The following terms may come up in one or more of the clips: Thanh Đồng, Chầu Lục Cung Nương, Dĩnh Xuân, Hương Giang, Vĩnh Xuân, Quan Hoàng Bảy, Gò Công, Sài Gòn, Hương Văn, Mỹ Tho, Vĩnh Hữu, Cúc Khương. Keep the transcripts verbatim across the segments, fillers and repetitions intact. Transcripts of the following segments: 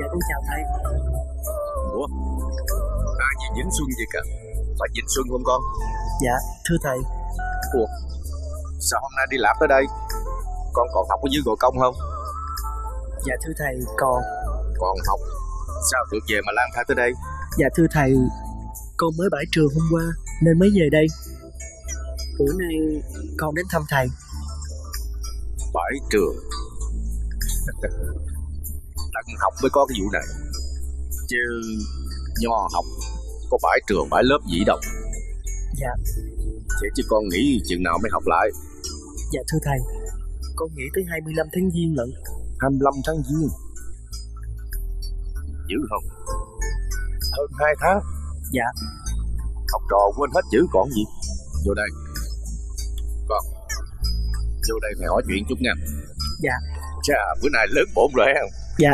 Dạ con chào thầy. Ủa à, gì Vĩnh Xuân vậy cả? Phải Vĩnh Xuân không con? Dạ thưa thầy. Ủa sao hôm nay đi làm tới đây? Con còn học ở dưới Gò Công không? Dạ thưa thầy còn. Còn học? Sao được về mà lang thang tới đây? Dạ thưa thầy, con mới bãi trường hôm qua nên mới về đây. Bữa nay con đến thăm thầy. Bãi trường? Tận học mới có cái vụ này chứ nho học có bãi trường bãi lớp gì đâu. Dạ. Thế chứ con nghĩ chừng nào mới học lại? Dạ thưa thầy, con nghĩ tới hai mươi lăm tháng Giêng lận. hai mươi lăm tháng Giêng? Dữ không? Hơn hai tháng. Dạ. Học trò quên hết chữ còn gì. Vô đây. Con vô đây phải hỏi chuyện chút nha. Dạ. Chà, bữa nay lớn bổn rồi không? Dạ.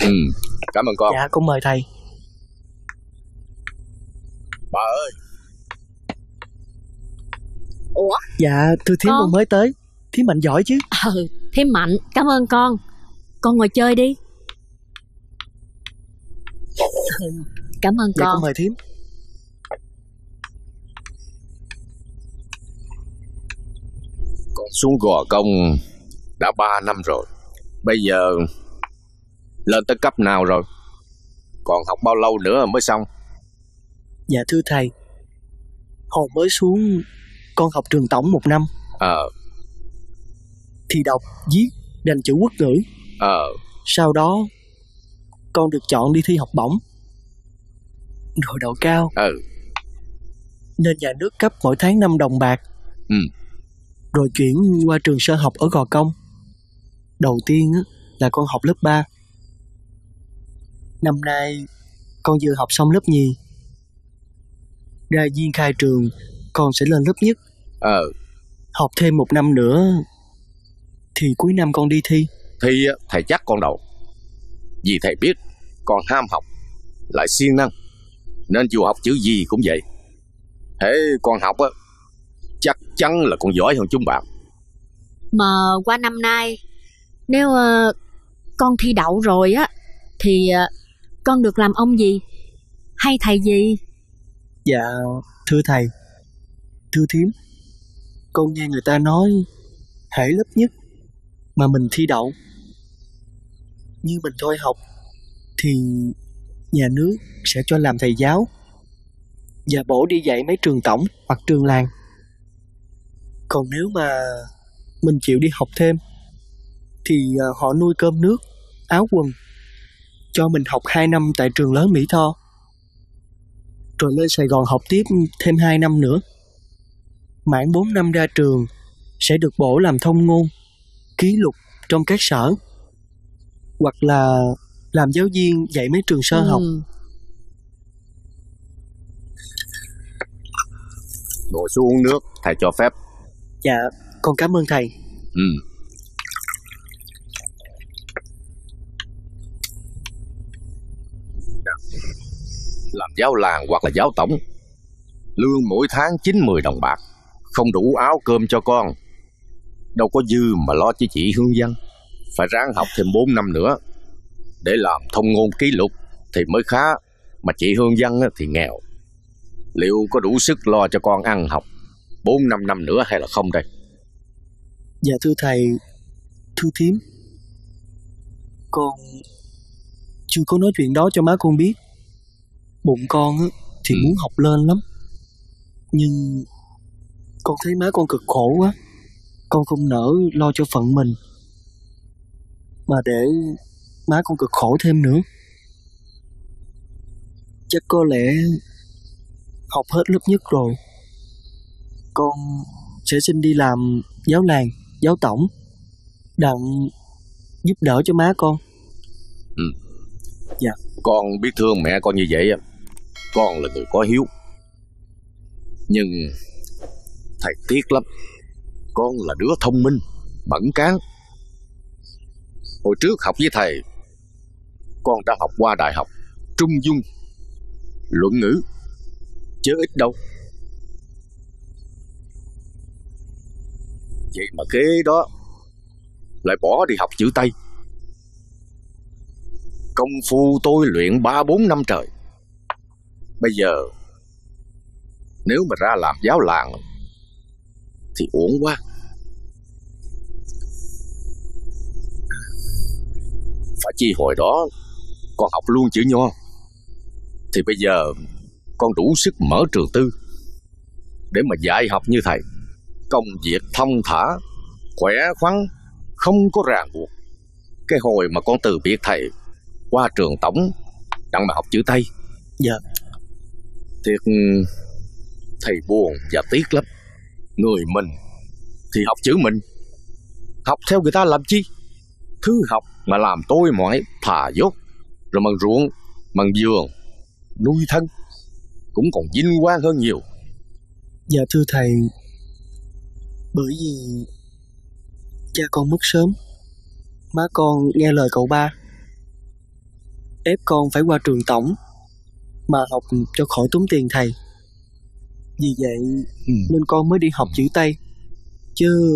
Ừ, cảm ơn con. Dạ, con mời thầy. Bà ơi. Ủa? Dạ, thưa thím con mới tới. Thím Mạnh giỏi chứ? Ừ, thím Mạnh, cảm ơn con. Con ngồi chơi đi. Cảm ơn con. Dạ, con mời thím. Con xuống Gò Công đã ba năm rồi. Bây giờ lên tới cấp nào rồi? Còn học bao lâu nữa mới xong? Dạ thưa thầy, hồi mới xuống con học trường tổng một năm. Ờ. À. Thì đọc, viết, đành chữ quốc ngữ. Ờ. À. Sau đó con được chọn đi thi học bổng rồi đậu cao. Ừ. Nên nhà nước cấp mỗi tháng năm đồng bạc. Ừ. Rồi chuyển qua trường sơ học ở Gò Công. Đầu tiên là con học lớp ba. Năm nay con vừa học xong lớp nhì. Ra viên khai trường con sẽ lên lớp nhất. Ờ. Học thêm một năm nữa thì cuối năm con đi thi. Thì thầy chắc con đậu, vì thầy biết con ham học, lại siêng năng, nên dù học chữ gì cũng vậy. Thế con học á, chắc chắn là con giỏi hơn chúng bạn. Mà qua năm nay nếu uh, con thi đậu rồi á thì uh, con được làm ông gì hay thầy gì? Dạ thưa thầy, thưa thím, con nghe người ta nói hễ lớp nhất mà mình thi đậu như mình thôi học thì nhà nước sẽ cho làm thầy giáo và bổ đi dạy mấy trường tổng hoặc trường làng. Còn nếu mà mình chịu đi học thêm thì họ nuôi cơm nước, áo quần, cho mình học hai năm tại trường lớn Mỹ Tho, rồi lên Sài Gòn học tiếp thêm hai năm nữa. Mãn bốn năm ra trường sẽ được bổ làm thông ngôn, ký lục trong các sở, hoặc là làm giáo viên dạy mấy trường sơ học. Ừ. Ngồi xuống uống nước, thầy cho phép. Dạ, con cảm ơn thầy. Ừ. Làm giáo làng hoặc là giáo tổng, lương mỗi tháng chín mười đồng bạc, không đủ áo cơm cho con, đâu có dư mà lo cho chị Hương Giang. Phải ráng học thêm bốn năm nữa để làm thông ngôn ký lục thì mới khá. Mà chị Hương Văn thì nghèo, liệu có đủ sức lo cho con ăn học bốn năm năm nữa hay là không đây? Dạ thưa thầy, thưa thím, con chưa có nói chuyện đó cho má con biết. Bụng con thì ừ. muốn học lên lắm, nhưng con thấy má con cực khổ quá, con không nỡ lo cho phận mình mà để má con cực khổ thêm nữa. Chắc có lẽ học hết lớp nhất rồi con sẽ xin đi làm giáo làng, giáo tổng, đặng giúp đỡ cho má con. Ừ. Dạ. Con biết thương mẹ con như vậy. Con là người có hiếu, nhưng thầy tiếc lắm. Con là đứa thông minh, bẩn cán. Hồi trước học với thầy, con đã học qua đại học, trung dung, luận ngữ, chứ ít đâu. Vậy mà kế đó lại bỏ đi học chữ Tây. Công phu tôi luyện ba bốn năm trời, bây giờ nếu mà ra làm giáo làng thì uổng quá. Phải chi hồi đó con học luôn chữ Nho thì bây giờ con đủ sức mở trường tư để mà dạy học như thầy. Công việc thông thả, khỏe khoắn, không có ràng buộc. Cái hồi mà con từ biệt thầy qua trường tổng đặng mà học chữ Tây. Dạ. Thiệt thầy buồn và tiếc lắm. Người mình thì học chữ mình, học theo người ta làm chi? Thứ học mà làm tôi mỏi, thà dốt rồi bằng ruộng, bằng giường nuôi thân cũng còn vinh quang hơn nhiều. Dạ thưa thầy, bởi vì cha con mất sớm, má con nghe lời cậu ba ép con phải qua trường tổng mà học cho khỏi tốn tiền thầy. Vì vậy ừ. nên con mới đi học chữ Tây, chứ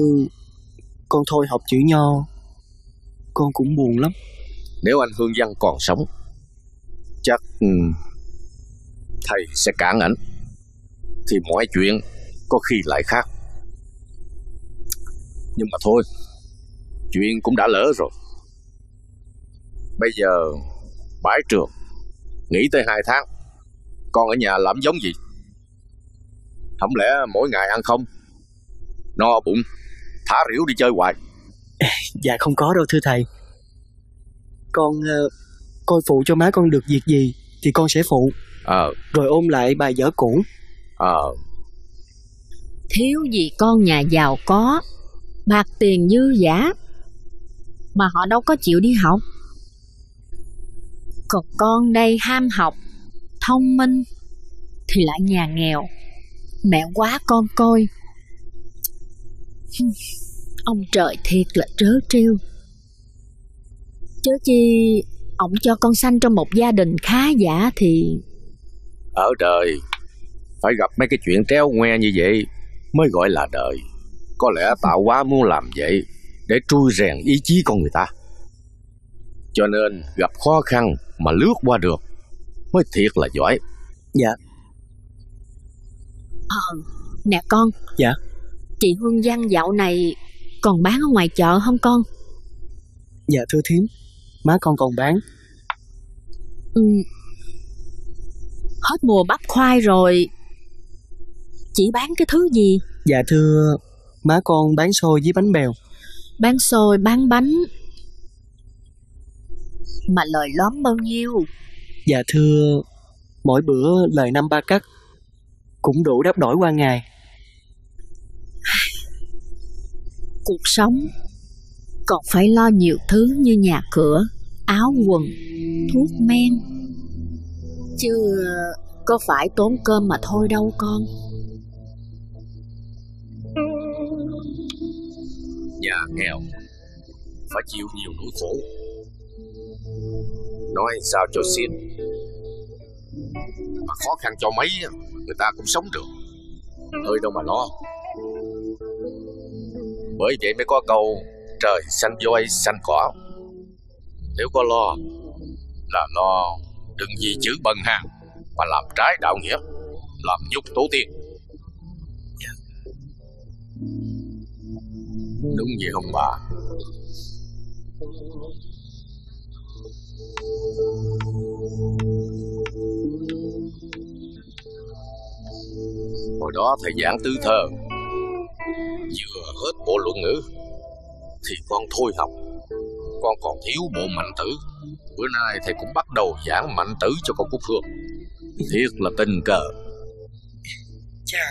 con thôi học chữ Nho con cũng buồn lắm. Nếu anh Hương Văn còn sống, chắc thầy sẽ cản ảnh thì mọi chuyện có khi lại khác. Nhưng mà thôi, chuyện cũng đã lỡ rồi. Bây giờ bãi trường, nghỉ tới hai tháng, con ở nhà làm giống gì? Không lẽ mỗi ngày ăn không, no bụng, thả rỉu đi chơi hoài? Dạ không có đâu thưa thầy. Con uh, coi phụ cho má con được việc gì thì con sẽ phụ. Ờ. Rồi ôm lại bài vở cũ. Ờ. Thiếu gì con nhà giàu có, bạc tiền dư giả, mà họ đâu có chịu đi học. Còn con đây ham học, thông minh thì lại nhà nghèo. Mẹ quá con coi. Ông trời thiệt là trớ trêu. Chớ chi ổng cho con sanh trong một gia đình khá giả thì... Ở đời phải gặp mấy cái chuyện tréo ngoe như vậy mới gọi là đời. Có lẽ tạo hóa muốn làm vậy để trui rèn ý chí con người ta, cho nên gặp khó khăn mà lướt qua được mới thiệt là giỏi. Dạ. Ờ, nè con. Dạ. Chị Hương Giang dạo này còn bán ở ngoài chợ không con? Dạ thưa thím, má con còn bán. Ừ. Hết mùa bắp khoai rồi, chị bán cái thứ gì? Dạ thưa, má con bán xôi với bánh bèo. Bán xôi, bán bánh mà lời lóm bao nhiêu? Dạ thưa, mỗi bữa lời năm ba cắt, cũng đủ đáp đổi qua ngày. Cuộc sống còn phải lo nhiều thứ như nhà cửa, áo quần, thuốc men, chứ có phải tốn cơm mà thôi đâu con. Nhà nghèo phải chịu nhiều nỗi khổ, nói sao cho xin. Mà khó khăn cho mấy người ta cũng sống được, hơi đâu mà lo. Bởi vậy mới có câu trời xanh voi xanh cỏ. Nếu có lo là lo đừng vì chữ bần hàng mà làm trái đạo nghĩa, làm nhục tổ tiên. Đúng vậy không bà? Hồi đó thầy giảng tứ thơ, vừa hết bộ luận ngữ thì con thôi học. Con còn thiếu bộ mạnh tử, bữa nay thầy cũng bắt đầu giảng mạnh tử cho con Cúc Khương. Thiệt là tình cờ. Chà,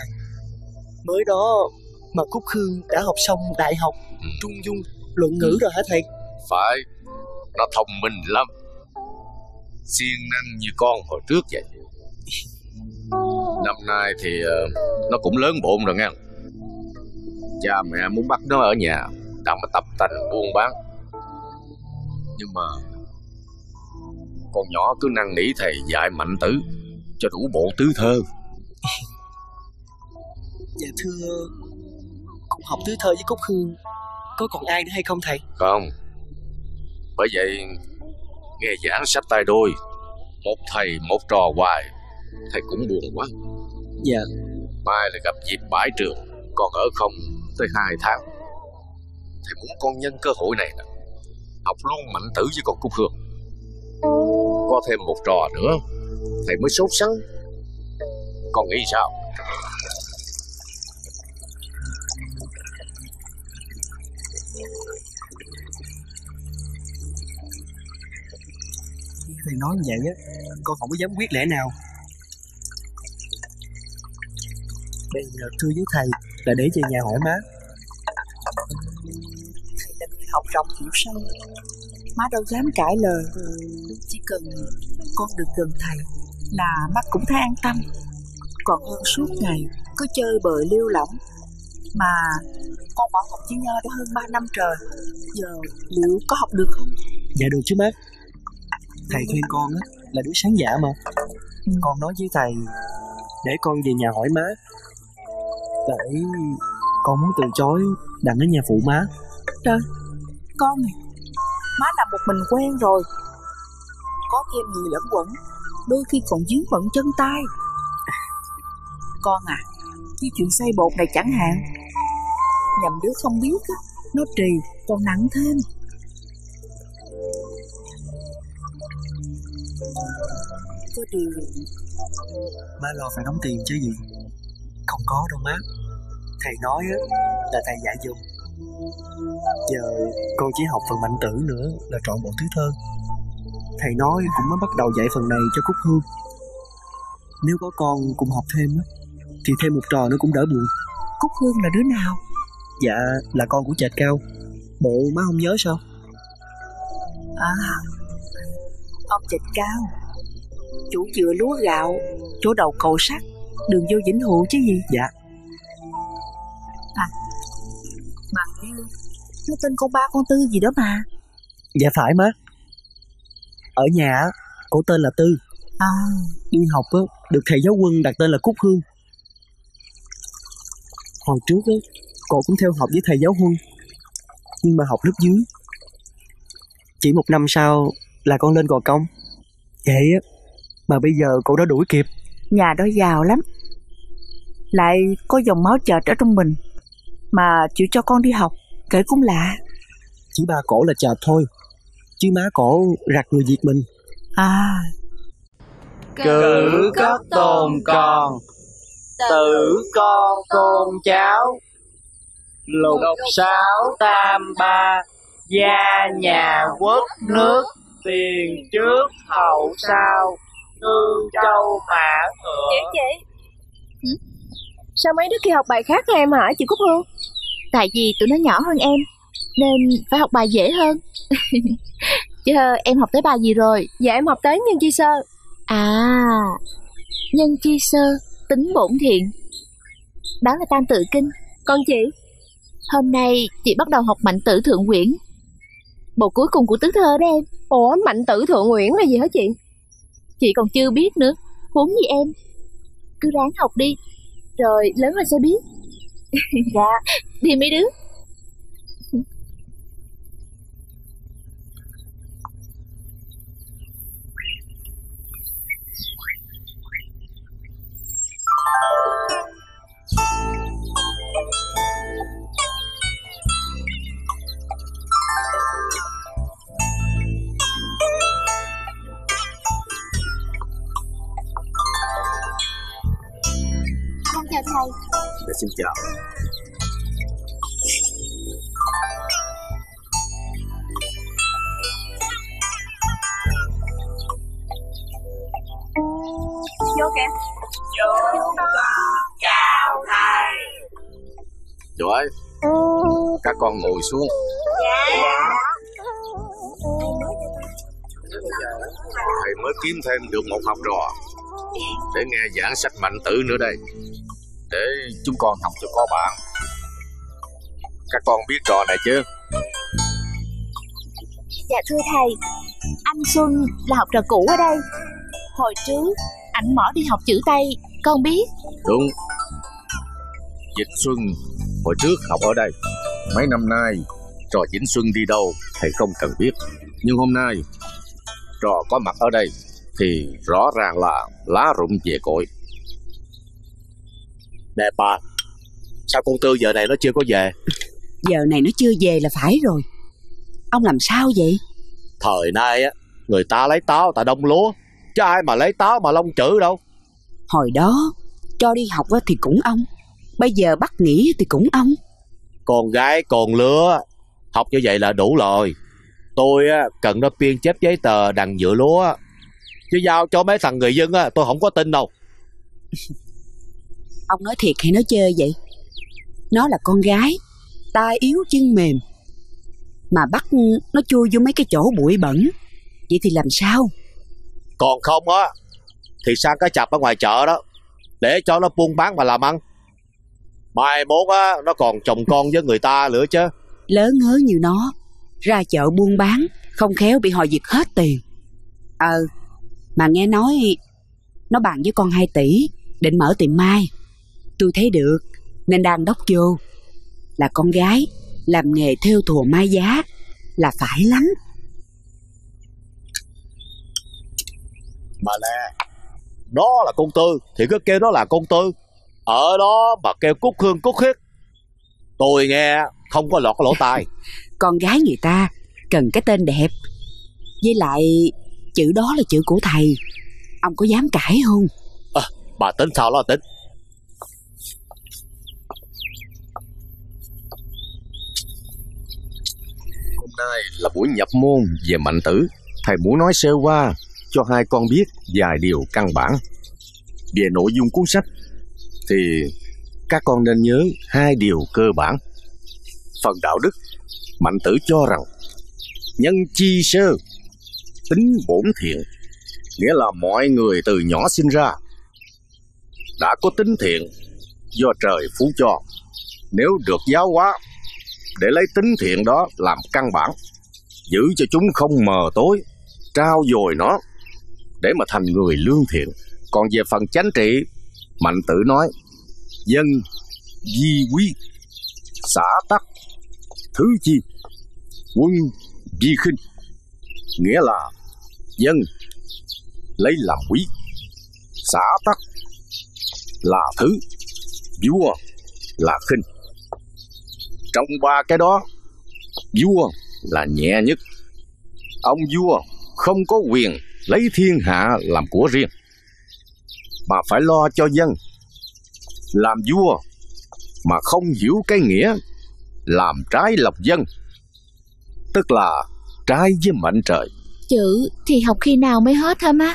mới đó mà Cúc Khương đã học xong đại học, ừ. trung dung, luận ngữ rồi hả thầy? Phải, nó thông minh lắm, siêng năng như con hồi trước vậy. Năm nay thì uh, nó cũng lớn bộn rồi nghe. Cha mẹ muốn bắt nó ở nhà đặng mà tập tành buôn bán, nhưng mà con nhỏ cứ năn nỉ thầy dạy mạnh tử cho đủ bộ tứ thơ. Dạ thưa, cũng học tứ thơ với Cúc Khương, có còn ai nữa hay không thầy? Không. Bởi vậy nghe giảng sách tay đôi, một thầy một trò hoài, thầy cũng buồn quá. Dạ. Mai là gặp dịp bãi trường, còn ở không tới hai tháng. Thầy muốn con nhân cơ hội này nè, học luôn mạnh tử với con Cúc Hương. Có thêm một trò nữa thầy mới sốt sắng. Con nghĩ sao? Thầy nói như vậy á, con không có dám quyết lẽ nào. Bây giờ thưa với thầy là để về nhà hỏi má. Thầy là người học rộng hiểu sâu, má đâu dám cãi lời. Chỉ cần con được gần thầy là má cũng thấy an tâm, còn hơn suốt ngày cứ chơi bời lêu lỏng. Mà con bỏ học chữ nho đã hơn ba năm trời, giờ liệu có học được không? Dạ được chứ má. Thầy khuyên con á là đứa sáng giả mà. Ừ. Con nói với thầy để con về nhà hỏi má, để con muốn từ chối đặng ở nhà phụ má. Trời, con này, má làm một mình quen rồi, có thêm nhiều lẫn quẩn, đôi khi còn dính bận chân tay. Con à, cái chuyện xay bột này chẳng hạn, nhầm đứa không biết á, nó trì còn nặng thêm. Có điều má lo phải đóng tiền chứ gì? Không có đâu má. Thầy nói á là thầy dạy dùng. Giờ con chỉ học phần mạnh tử nữa là trọn bộ thứ thơ. Thầy nói cũng mới bắt đầu dạy phần này cho Cúc Hương. Nếu có con cùng học thêm á thì thêm một trò nữa cũng đỡ buồn. Cúc Hương là đứa nào? Dạ là con của Trệt Cao. Bộ má không nhớ sao? À, ông Trệt Cao chủ chừa lúa gạo, chỗ đầu cầu sắt, đường vô Vĩnh Hữu chứ gì. Dạ. À, mà nó tên con ba con Tư gì đó mà. Dạ phải má. Ở nhà cổ tên là Tư. À. Đi học á, được thầy giáo Quân đặt tên là Cúc Hương. Hồi trước á, cô cũng theo học với thầy giáo Quân, nhưng mà học lớp dưới. Chỉ một năm sau là con lên Gò Công. Vậy á, mà bây giờ cậu đã đuổi kịp. Nhà đó giàu lắm, lại có dòng máu Trệt ở trong mình, mà chịu cho con đi học, kể cũng lạ. Chỉ ba cổ là Trệt thôi, chứ má cổ rặt người Việt mình. À. Cử các tồn còn, tử con tôn cháu, lục sáu tam ba, gia nhà quốc nước, tiền trước hậu sau, Tương Châu mã ngựa. Chị, chị. Ừ? Sao mấy đứa kia học bài khác em hả chị Cúc Hương? Tại vì tụi nó nhỏ hơn em nên phải học bài dễ hơn. Chứ em học tới bài gì rồi? Dạ em học tới nhân chi sơ. À, nhân chi sơ, tính bổn thiện, đó là tam tự kinh. Còn chị? Hôm nay chị bắt đầu học mạnh tử thượng quyển, bộ cuối cùng của tứ thơ đó em. Ủa mạnh tử thượng quyển là gì hả chị? Chị còn chưa biết nữa, huống gì em. Cứ ráng học đi, rồi lớn lên sẽ biết. Dạ, đi mấy đứa. Để xin chào. Vô kìa. Chúng con chào thầy. Giỏi. Các con ngồi xuống. Dạ. Thầy mới kiếm thêm được một học trò để nghe giảng sách mạnh tử nữa đây, để chúng con học cho có bạn. Các con biết trò này chứ? Dạ thưa thầy, anh Xuân là học trò cũ ở đây. Hồi trước ảnh mỏ đi học chữ Tây, con biết. Đúng. Dĩnh Xuân Hồi trước học ở đây, mấy năm nay trò Vĩnh Xuân đi đâu thầy không cần biết. Nhưng hôm nay trò có mặt ở đây thì rõ ràng là lá rụng về cội. Nè bà, sao con Tư giờ này nó chưa có về? Giờ này nó chưa về là phải rồi. Ông làm sao vậy? Thời nay á, người ta lấy táo tại đông lúa, chứ ai mà lấy táo mà lông chữ đâu. Hồi đó cho đi học thì cũng ông, bây giờ bắt nghỉ thì cũng ông. Con gái còn lứa, học như vậy là đủ rồi. Tôi cần nó biên chép giấy tờ đằng giữa lúa, chứ giao cho mấy thằng người dân tôi không có tin đâu. Ông nói thiệt hay nói chơi vậy? Nó là con gái, tai yếu chân mềm, mà bắt nó chui vô mấy cái chỗ bụi bẩn, vậy thì làm sao? Còn không á thì sang cái chập ở ngoài chợ đó, để cho nó buôn bán mà làm ăn. Mai mốt á, nó còn chồng con với người ta nữa chứ. Lớn ngớ như nó, ra chợ buôn bán, không khéo bị họ giật hết tiền. Ờ, mà nghe nói nó bàn với con hai tỷ, định mở tiệm mai. Tôi thấy được, nên đang đốc vô. Là con gái, làm nghề thêu thùa mai giá là phải lắm. Mà nè, đó là con Tư thì cứ kêu nó là con Tư. Ở đó mà kêu Cúc Khương Cúc Khiết, tôi nghe không có lọt cái lỗ tai. Con gái người ta cần cái tên đẹp, với lại chữ đó là chữ của thầy, ông có dám cãi không? À, bà tính sao lo tính. Hôm nay là buổi nhập môn về mệnh tử, thầy muốn nói sơ qua cho hai con biết vài điều căn bản về nội dung cuốn sách. Thì các con nên nhớ hai điều cơ bản. Phần đạo đức, Mạnh Tử cho rằng nhân chi sơ, tính bổn thiện, nghĩa là mọi người từ nhỏ sinh ra đã có tính thiện do trời phú cho. Nếu được giáo hóa để lấy tính thiện đó làm căn bản, giữ cho chúng không mờ tối, trao dồi nó để mà thành người lương thiện. Còn về phần chánh trị, Mạnh Tử nói dân di quý, xã tắc thứ chi, quân di khinh, nghĩa là dân lấy làm quý, xã tắc là thứ, vua là khinh. Trong ba cái đó, vua là nhẹ nhất. Ông vua không có quyền lấy thiên hạ làm của riêng, mà phải lo cho dân. Làm vua mà không hiểu cái nghĩa làm trái lòng dân, tức là trái với mệnh trời. Chữ thì học khi nào mới hết hả má?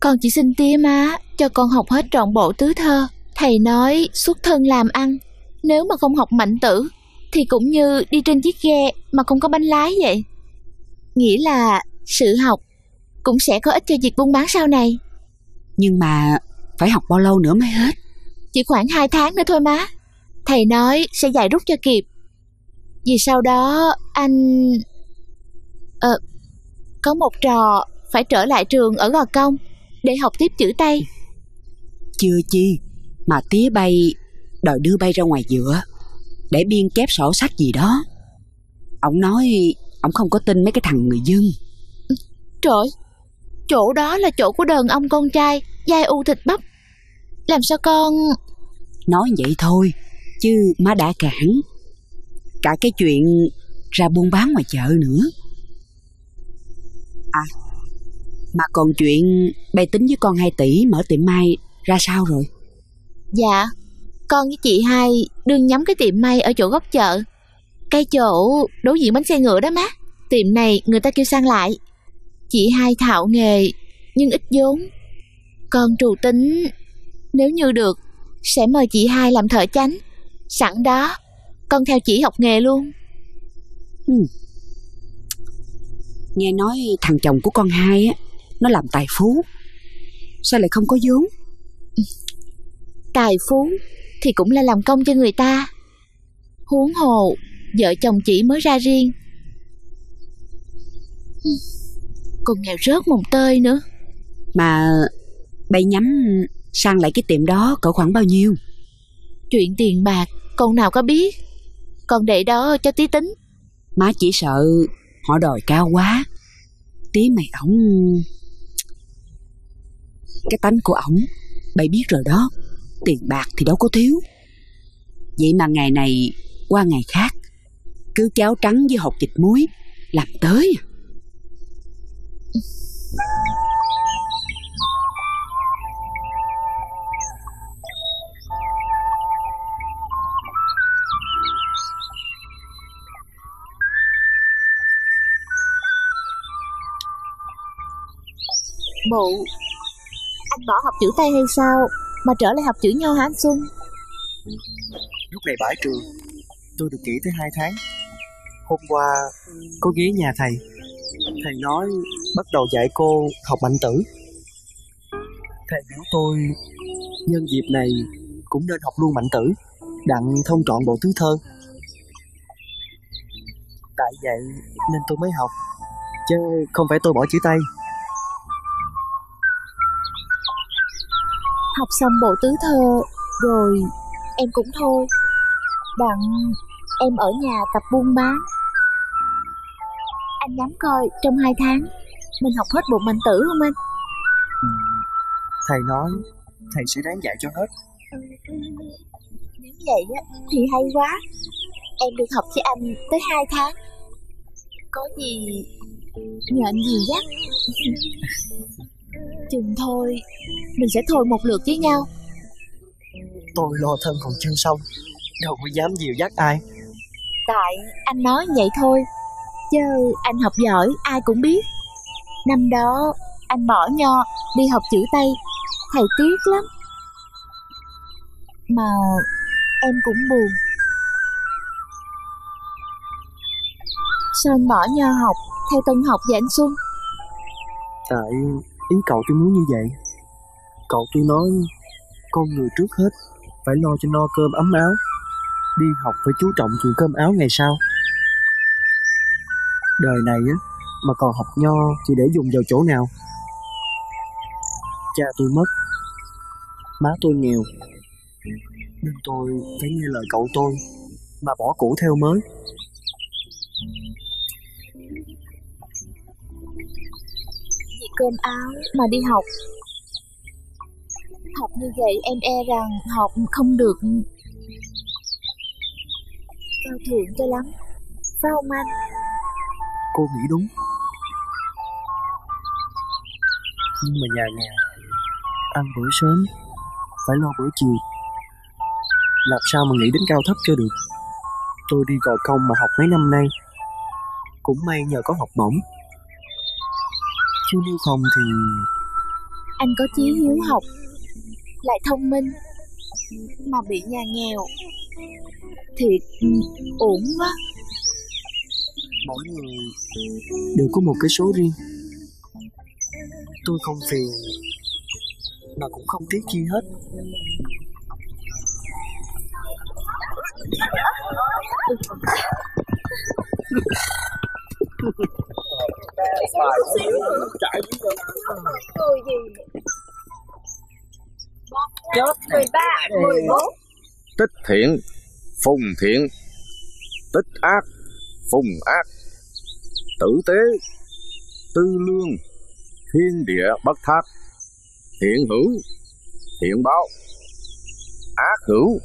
Con chỉ xin tía má cho con học hết trọn bộ tứ thơ. Thầy nói xuất thân làm ăn, nếu mà không học Mạnh Tử thì cũng như đi trên chiếc ghe mà không có bánh lái vậy. Nghĩa là sự học cũng sẽ có ích cho việc buôn bán sau này. Nhưng mà phải học bao lâu nữa mới hết? Chỉ khoảng hai tháng nữa thôi má. Thầy nói sẽ dạy rút cho kịp. Vì sau đó anh Ờ có một trò phải trở lại trường ở Gò Công để học tiếp chữ Tây. Chưa chi mà tía bay đòi đưa bay ra ngoài giữa để biên chép sổ sách gì đó. Ông nói ông không có tin mấy cái thằng người dân. Trời ơi, chỗ đó là chỗ của đàn ông con trai dai u thịt bắp. Làm sao con... Nói vậy thôi, chứ má đã cản cả cái chuyện ra buôn bán ngoài chợ nữa. À, mà còn chuyện bay tính với con hai tỷ mở tiệm may ra sao rồi? Dạ, con với chị hai đương nhắm cái tiệm may ở chỗ góc chợ, cái chỗ đối diện bánh xe ngựa đó má. Tiệm này người ta kêu sang lại. Chị hai thạo nghề nhưng ít vốn. Con trù tính nếu như được sẽ mời chị hai làm thợ chánh, sẵn đó con theo chỉ học nghề luôn. Ừ. Nghe nói thằng chồng của con hai á, nó làm tài phú, sao lại không có vốn? Tài phú thì cũng là làm công cho người ta, huống hồ vợ chồng chỉ mới ra riêng, còn nghèo rớt mồng tơi nữa. Mà bay nhắm sang lại cái tiệm đó cỡ khoảng bao nhiêu? Chuyện tiền bạc con nào có biết. còn để đó cho tí tính. Má chỉ sợ họ đòi cao quá, tí mày ổng, cái tánh của ổng bày biết rồi đó, tiền bạc thì đâu có thiếu. Vậy mà ngày này qua ngày khác cứ cháo trắng với hột vịt muối làm tới. Bộ, anh bỏ học chữ tay hay sao mà trở lại học chữ nho hả anh Xuân? Lúc này bãi trường, tôi được nghỉ tới hai tháng. Hôm qua cô ghé nhà thầy, thầy nói bắt đầu dạy cô học mạnh tử. Thầy bảo tôi nhân dịp này cũng nên học luôn mạnh tử, đặng thông trọn bộ tứ thơ. Tại vậy nên tôi mới học, chứ không phải tôi bỏ chữ tay. Học xong bộ tứ thơ rồi em cũng thôi, đặng em ở nhà tập buôn bán. Anh dám coi trong hai tháng mình học hết bộ mạnh tử không anh? Ừ, thầy nói thầy sẽ ráng dạy cho hết. Nếu vậy á thì hay quá. Em được học với anh tới hai tháng. Có gì nhờ anh dìu dắt. Chừng thôi mình sẽ thôi một lượt với nhau. Tôi lo thân còn chưa xong, đâu có dám dìu dắt ai. Tại anh nói vậy thôi, chứ anh học giỏi ai cũng biết. Năm đó anh bỏ nho đi học chữ Tây, thầy tiếc lắm. Mà em cũng buồn. Sao anh bỏ nho học theo tân học vậy anh Xuân? Tại ý cậu tôi muốn như vậy. Cậu tôi nói con người trước hết phải lo cho no cơm ấm áo, đi học phải chú trọng chuyện cơm áo ngày sau. Đời này á mà còn học nho thì để dùng vào chỗ nào? Cha tôi mất, má tôi nghèo, nên tôi phải nghe lời cậu tôi mà bỏ cũ theo mới. Vì cơm áo mà đi học, học như vậy em e rằng học không được cao thượng cho lắm, phải không anh? Cô nghĩ đúng. Nhưng mà nhà nhà ăn bữa sớm phải lo bữa chiều, làm sao mà nghĩ đến cao thấp cho được. Tôi đi Gò Công mà học mấy năm nay, cũng may nhờ có học bổng, chứ nếu không thì... Anh có chí hiếu học, lại thông minh, mà bị nhà nghèo, thiệt ổn quá. Mỗi người đều có một cái số riêng. Tôi không phiền mà cũng không tiếc chi hết. mười ba, mười bốn. Tích thiện phùng thiện, tích ác phùng ác, tử tế tư lương, thiên địa bất thác, thiện hữu thiện báo, ác hữu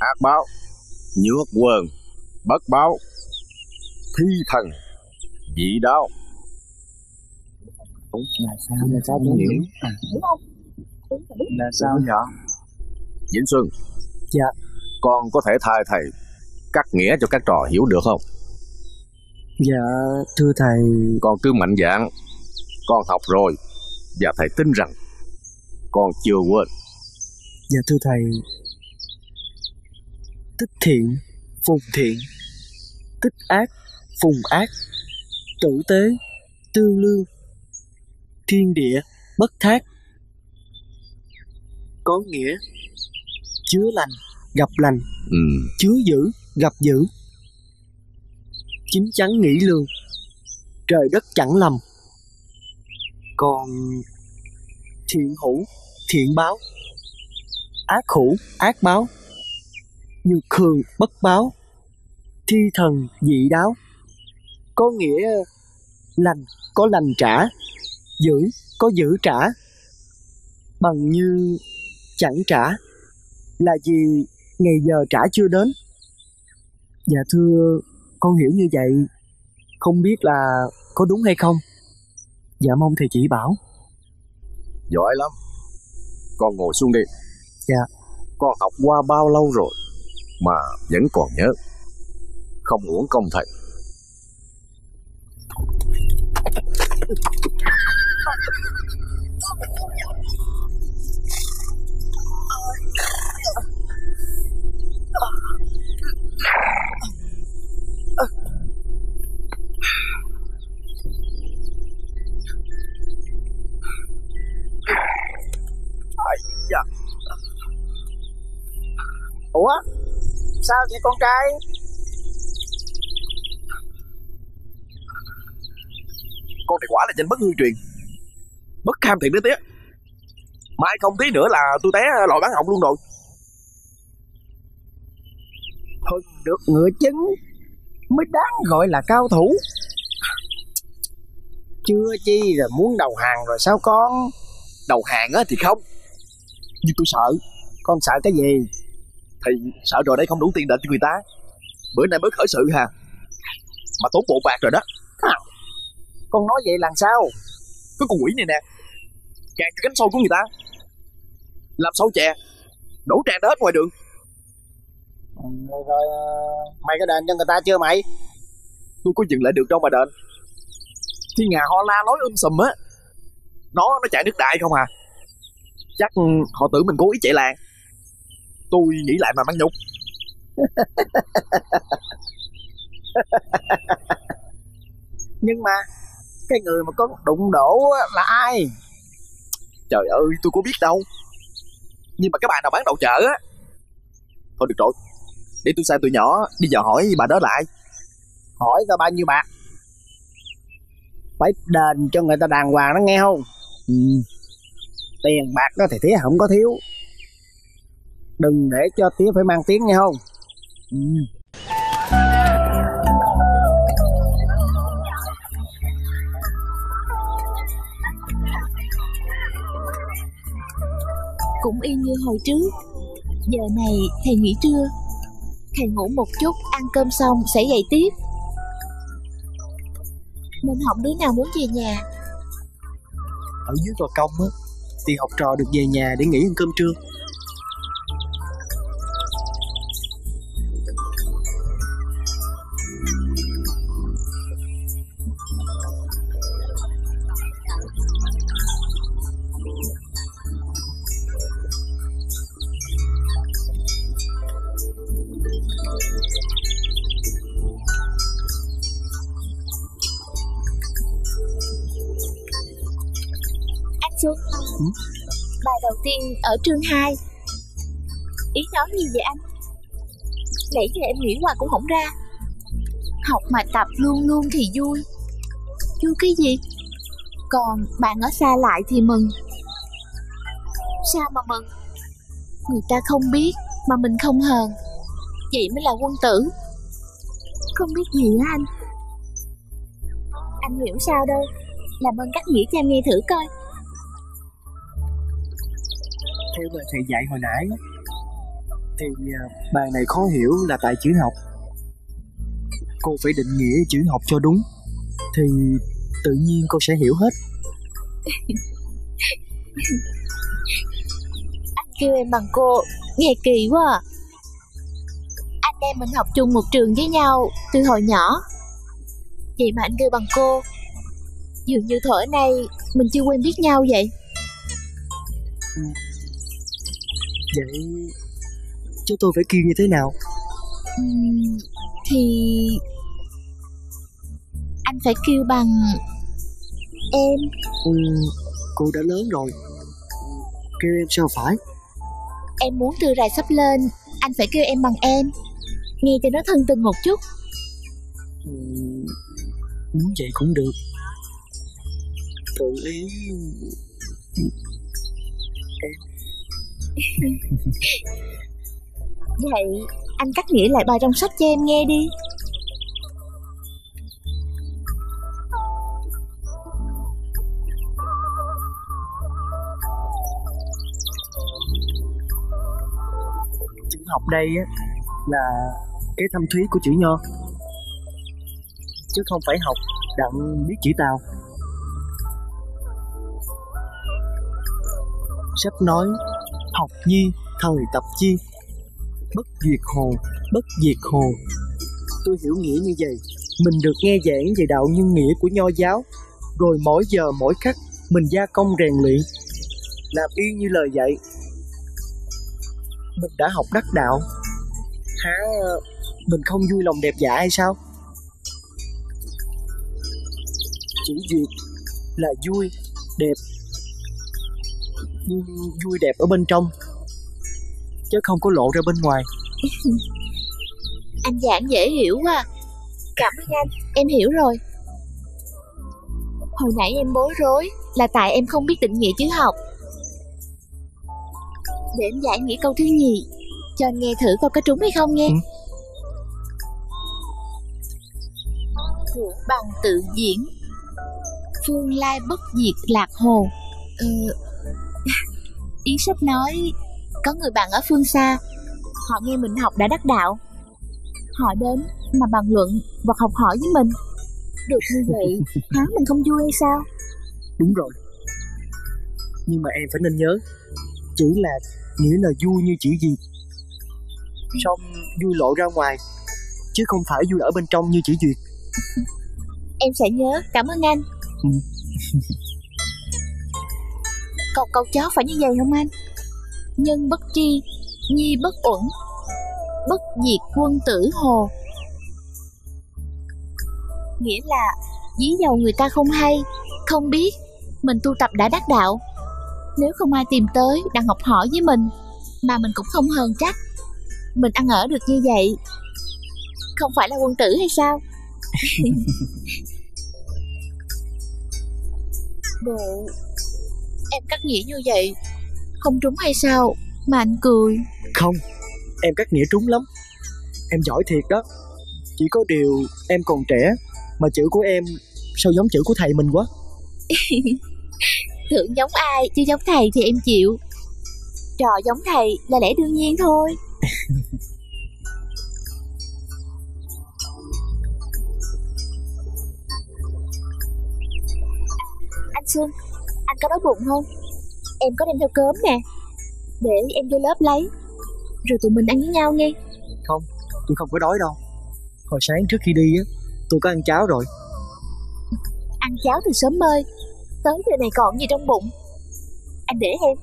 ác báo, nhược quần bất báo, thi thần dị đạo. Là sao? Là sao tôi hiểu? Là sao vậy? Dĩnh Xuân. Dạ. Con có thể thay thầy cắt nghĩa cho các trò hiểu được không? Dạ thưa thầy. Con cứ mạnh dạn, con học rồi và thầy tin rằng con chưa quên. Dạ thưa thầy. Tích thiện phùng thiện, tích ác phùng ác, tử tế tư lương, thiên địa bất thác, có nghĩa chứa lành gặp lành, ừ. chứa dữ gặp dữ, chín chắn nghĩ lương, trời đất chẳng lầm. Còn thiện hữu thiện báo, ác hữu ác báo, như khương bất báo, thi thần dị đáo, có nghĩa lành có lành trả, giữ có giữ trả, bằng như chẳng trả là gì ngày giờ trả chưa đến. Dạ thưa, con hiểu như vậy, không biết là có đúng hay không? Dạ mong thầy chỉ bảo. Giỏi lắm, con ngồi xuống đi. Dạ. Con học qua bao lâu rồi mà vẫn còn nhớ, không uổng công thầy. Ủa sao vậy con trai? Con này quả là danh bất hư truyền, bất kham thiệt đứa tía. Mai không tí nữa là tôi té lòi bán họng luôn rồi. Hơn được ngựa chứng mới đáng gọi là cao thủ. Chưa chi rồi muốn đầu hàng rồi sao con? Đầu hàng á thì không, nhưng tôi sợ. Con sợ cái gì? Thì sợ rồi đây không đủ tiền đền cho người ta, bữa nay mới khởi sự hà, mà tốn bộ bạc rồi đó. À, con nói vậy làm sao? Cái con quỷ này nè, càng cái cánh sâu của người ta, làm sâu chè, đổ tràn hết ngoài đường. Rồi, rồi mày có đền cho người ta chưa mày? Tôi có dừng lại được đâu mà đền. Thiên Hà họ la nói um sùm á, nó nó chạy nước đại không à? Chắc họ tưởng mình cố ý chạy làng. Tôi nghĩ lại mà mắng nhục. Nhưng mà cái người mà có đụng đổ là ai? Trời ơi, tôi có biết đâu. Nhưng mà cái bà nào bán đầu chợ á. Thôi được rồi, để tôi sai tụi nhỏ đi vào hỏi bà đó lại. Hỏi ra bao nhiêu bạc? Phải đền cho người ta đàng hoàng đó nghe không? Ừ. Tiền bạc đó thì thế không có thiếu, đừng để cho tía phải mang tiếng nghe không? Ừ. Cũng y như hồi trước, giờ này thầy nghỉ trưa, thầy ngủ một chút, ăn cơm xong sẽ dậy tiếp. Nên học đứa nào muốn về nhà. Ở dưới Gò Công á thì học trò được về nhà để nghỉ ăn cơm trưa. Bài đầu tiên ở chương hai ý nói gì vậy anh? Nãy giờ em nghĩ hoài cũng không ra. Học mà tập luôn luôn thì vui. Vui cái gì? Còn bạn ở xa lại thì mừng. Sao mà mừng? Người ta không biết mà mình không hờn, vậy mới là quân tử. Không biết gì hả anh? Anh hiểu sao đâu. Làm ơn cắt nghĩa cho em nghe thử coi. Theo bài thầy dạy hồi nãy thì bài này khó hiểu là tại chữ học. Cô phải định nghĩa chữ học cho đúng thì tự nhiên cô sẽ hiểu hết. Anh kêu em bằng cô nghe kỳ quá à. Anh em mình học chung một trường với nhau từ hồi nhỏ, vậy mà anh kêu bằng cô, dường như thuở nay mình chưa quen biết nhau vậy. Ừ. Vậy chứ tôi phải kêu như thế nào? Ừ, thì anh phải kêu bằng em. Ừ, cô đã lớn rồi, kêu em sao phải? Em muốn từ rày sắp lên, anh phải kêu em bằng em, nghe cho nó thân tình một chút. Ừ, muốn vậy cũng được. Tự ý em. Vậy anh cắt nghĩa lại bài trong sách cho em nghe đi. chữ học đây á, là cái thâm thúy của chữ nho, chứ không phải học đặng biết chữ Tàu. Sách nói học nhi thời tập chi, bất duyệt hồ, bất diệt hồ. Tôi hiểu nghĩa như vậy. Mình được nghe giảng về đạo nhân nghĩa của nho giáo, rồi mỗi giờ mỗi khắc mình gia công rèn luyện, làm y như lời dạy, mình đã học đắc đạo. Hả, mình không vui lòng đẹp dạ hay sao? Chữ Việt là vui, đẹp, nhưng vui đẹp ở bên trong, chứ không có lộ ra bên ngoài. Anh giảng dễ hiểu quá. Cảm ơn anh, em hiểu rồi. Hồi nãy em bối rối là tại em không biết định nghĩa chữ học. Để em giải nghĩa câu thứ nhì cho anh nghe thử coi có trúng hay không nghe. Ừ. Của bằng tự diễn, phương lai bất diệt lạc hồ. Ừ. Ý sách nói có người bạn ở phương xa, họ nghe mình học đã đắc đạo, họ đến mà bàn luận và học hỏi với mình. Được như vậy hả, mình không vui hay sao? Đúng rồi. Nhưng mà em phải nên nhớ, chữ là nghĩa là vui như chữ gì, xong vui lộ ra ngoài, chứ không phải vui ở bên trong như chữ duyệt. Em sẽ nhớ, cảm ơn anh. Ừ. Còn câu chó phải như vậy không anh? Nhân bất tri, nhi bất uẩn, bất diệt quân tử hồ. Nghĩa là dí dầu người ta không hay, không biết mình tu tập đã đắc đạo. Nếu không ai tìm tới đang học hỏi với mình mà mình cũng không hờn trách, mình ăn ở được như vậy, không phải là quân tử hay sao? Bộ em cắt nghĩa như vậy không trúng hay sao mà anh cười? Không, em cắt nghĩa trúng lắm. Em giỏi thiệt đó. Chỉ có điều em còn trẻ, mà chữ của em sao giống chữ của thầy mình quá. Tưởng giống ai chứ giống thầy thì em chịu. Trò giống thầy là lẽ đương nhiên thôi. Anh Xuân, anh có đói bụng không? Em có đem theo cơm nè, để em vô lớp lấy, rồi tụi mình ăn với nhau nghe. Không, tôi không có đói đâu. Hồi sáng trước khi đi á, tôi có ăn cháo rồi. Ăn cháo từ sớm mơi, tới giờ này còn gì trong bụng. Anh để em.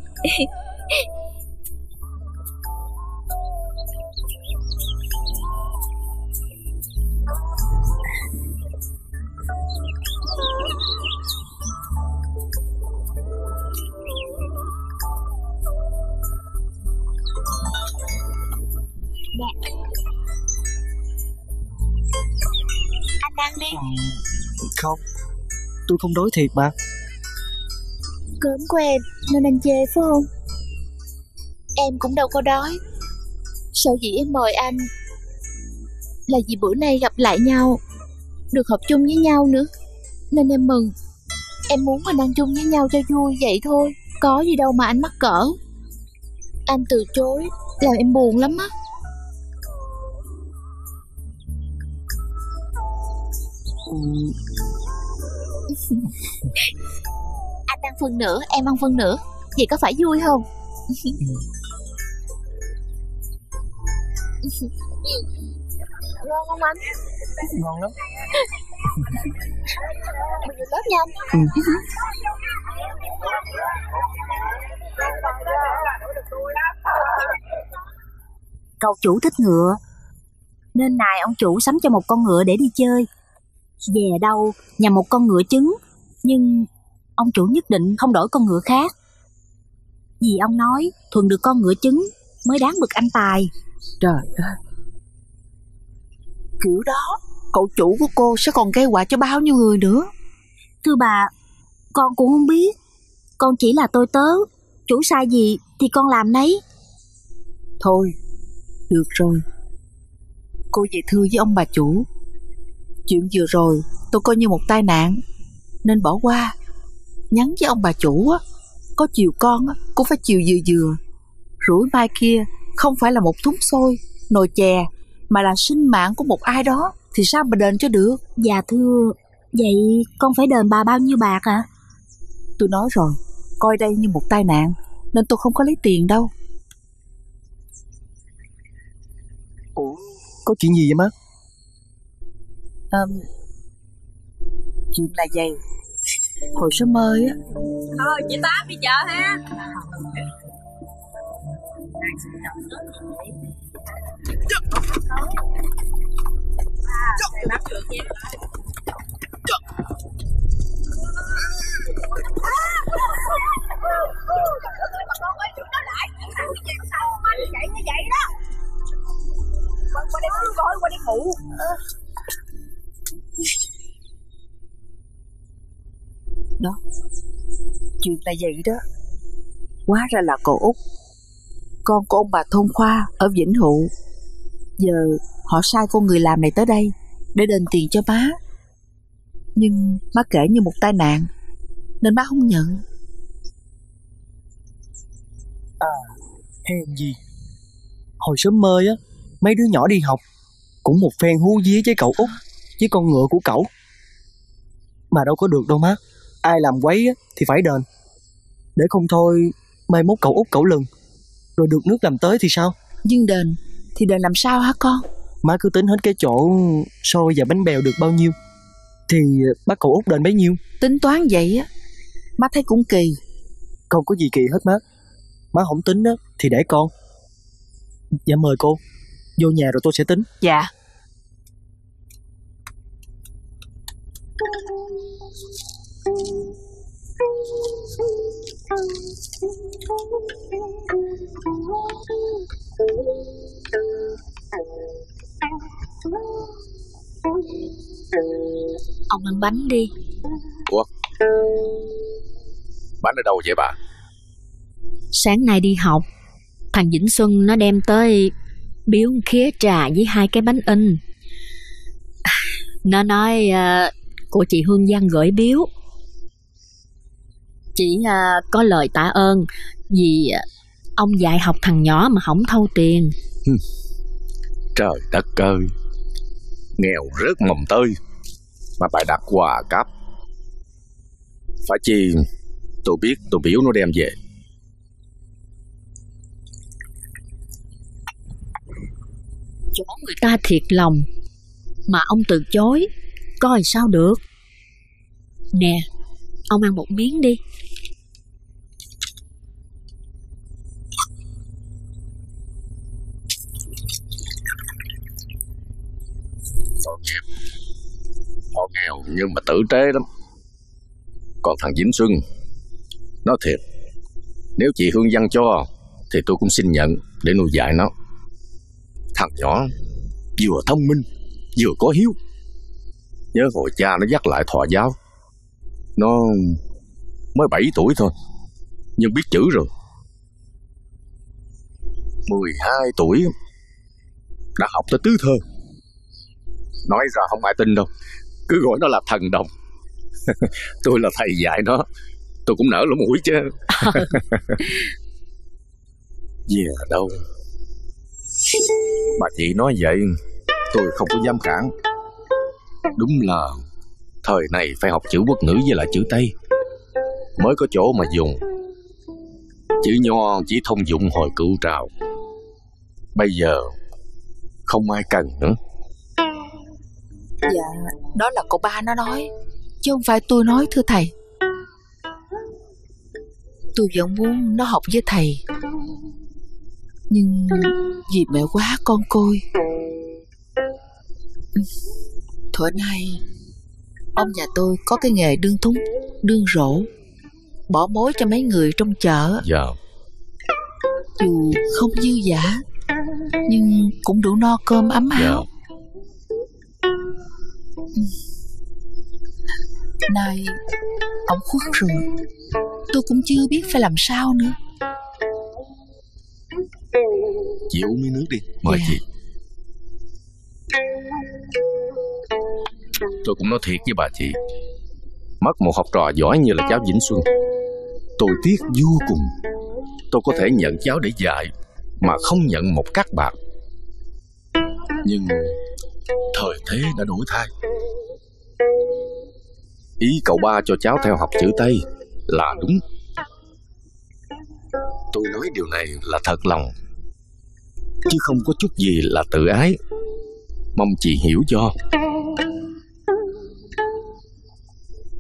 Anh ăn đi. Không, tôi không đói thiệt mà. Cơm của em nên anh chê phải không? Em cũng đâu có đói. Sợ gì em mời anh là vì bữa nay gặp lại nhau, được học chung với nhau nữa, nên em mừng. Em muốn mình ăn chung với nhau cho vui vậy thôi, có gì đâu mà anh mắc cỡ. Anh từ chối làm em buồn lắm á. Anh ăn phần nữa, em ăn phần nữa, vậy có phải vui không? Ngon không anh? Ngon lắm. Mình được lớp nha anh. Ừ. Cậu chủ thích ngựa, nên nài ông chủ sắm cho một con ngựa để đi chơi. Về đâu nhằm một con ngựa trứng, nhưng ông chủ nhất định không đổi con ngựa khác. Vì ông nói thuần được con ngựa trứng mới đáng bực anh tài. Trời ơi, kiểu đó cậu chủ của cô sẽ còn gây họa cho bao nhiêu người nữa. Thưa bà, con cũng không biết. Con chỉ là tôi tớ, chủ sai gì thì con làm nấy. Thôi, được rồi, cô về thưa với ông bà chủ. Chuyện vừa rồi tôi coi như một tai nạn nên bỏ qua. Nhắn với ông bà chủ á, có chiều con á cũng phải chiều vừa vừa. Rủi mai kia không phải là một thúng xôi, nồi chè, mà là sinh mạng của một ai đó, thì sao mà đền cho được? Dạ thưa, vậy con phải đền bà bao nhiêu bạc ạ? À? Tôi nói rồi, coi đây như một tai nạn, nên tôi không có lấy tiền đâu. Ủa, có chuyện gì vậy má? À, chuyện là vậy. Hồi sớm mơi á. Thôi chị Tám đi chợ ha. Đó, chuyện là vậy đó. Quá ra là cậu Út, con của ông bà thôn Khoa ở Vĩnh Hữu. Giờ họ sai con người làm này tới đây để đền tiền cho má. Nhưng má kể như một tai nạn nên má không nhận. À, hèn gì. Hồi sớm mơi á, mấy đứa nhỏ đi học cũng một phen hú vía với cậu Út, với con ngựa của cậu. Mà đâu có được đâu má. Ai làm quấy á thì phải đền. Để không thôi mai mốt cậu Út cậu lừng, rồi được nước làm tới thì sao? Nhưng đền thì đền làm sao hả con? Má cứ tính hết cái chỗ xôi và bánh bèo được bao nhiêu thì bác cậu Út đền bấy nhiêu. Tính toán vậy á, má thấy cũng kỳ. Không có gì kỳ hết má. Má không tính á thì để con. Dạ mời cô vô nhà rồi tôi sẽ tính. Dạ. Ông ăn bánh đi. Ủa, bánh ở đâu vậy bà? Sáng nay đi học, thằng Dĩnh Xuân nó đem tới biếu khía trà với hai cái bánh in. Nó nói uh, của chị Hương Giang gửi biếu. Chỉ uh, có lời tạ ơn vì uh, ông dạy học thằng nhỏ mà không thâu tiền. Trời đất ơi, nghèo rớt mồng tơi mà bà đặt quà cáp. Phải chi tôi biết tôi biểu nó đem về. Chỗ người ta thiệt lòng mà ông từ chối, coi sao được. Nè, ông ăn một miếng đi. Họ nghèo nhưng mà tử tế lắm. Còn thằng Vĩnh Xuân, nó thiệt. Nếu chị Hương Văn cho thì tôi cũng xin nhận để nuôi dạy nó. Thằng nhỏ vừa thông minh vừa có hiếu. Nhớ hồi cha nó dắt lại thọ giáo, nó mới bảy tuổi thôi nhưng biết chữ rồi. Mười hai tuổi đã học tới tứ thơ. Nói ra không ai tin đâu, cứ gọi nó là thần đồng. Tôi là thầy dạy nó, tôi cũng nở lỗ mũi chứ. Về yeah, đâu. Bà chị nói vậy tôi không có dám cản. Đúng là thời này phải học chữ quốc ngữ với lại chữ Tây mới có chỗ mà dùng. Chữ Nho chỉ thông dụng hồi cựu trào, bây giờ không ai cần nữa. Dạ, đó là cậu ba nó nói, chứ không phải tôi nói thưa thầy. Tôi vẫn muốn nó học với thầy, nhưng vì mẹ quá con côi. Thuở nay ông nhà tôi có cái nghề đương thúng, đương rổ, bỏ mối cho mấy người trong chợ. Dạ. Dù không dư dả nhưng cũng đủ no cơm ấm áo. Dạ. Này, ông khuất rồi, tôi cũng chưa biết phải làm sao nữa. Chị uống miếng nước đi, mời. Dạ. Chị. Tôi cũng nói thiệt với bà chị, mất một học trò giỏi như là cháu Vĩnh Xuân, tôi tiếc vô cùng. Tôi có thể nhận cháu để dạy, mà không nhận một cát bạc. Nhưng thời thế đã đổi thay. Ý cậu ba cho cháu theo học chữ Tây là đúng. Tôi nói điều này là thật lòng, chứ không có chút gì là tự ái. Mong chị hiểu cho.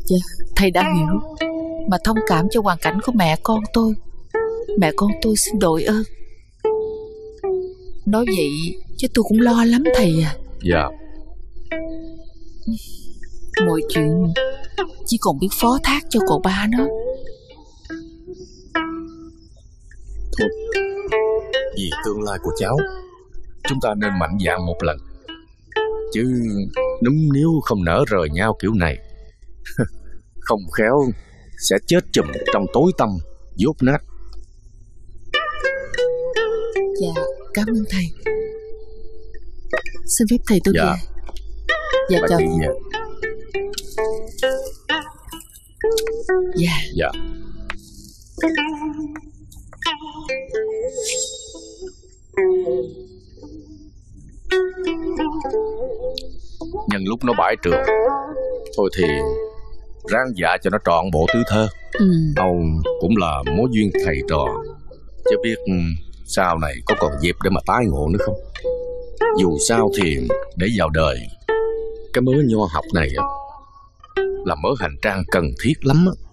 Dạ, thầy đã hiểu mà thông cảm cho hoàn cảnh của mẹ con tôi. Mẹ con tôi xin đội ơn. Nói vậy chứ tôi cũng lo lắm thầy à. Dạ. Mọi chuyện chỉ còn biết phó thác cho cậu ba nó. Thôi, vì tương lai của cháu, chúng ta nên mạnh dạn một lần, chứ đúng nếu không nỡ rời nhau kiểu này, không khéo sẽ chết chùm trong tối tăm, dốt nát. Dạ, cảm ơn thầy. Xin phép thầy tôi. Dạ. Về. Dạ, chào. Dạ. Dạ. Nhân lúc nó bãi trường, thôi thì ráng dạ cho nó trọn bộ tứ thơ. Ừ. Ông cũng là mối duyên thầy trò, chứ biết sau này có còn dịp để mà tái ngộ nữa không. Dù sao thì để vào đời, cái mớ nho học này là mớ hành trang cần thiết lắm á.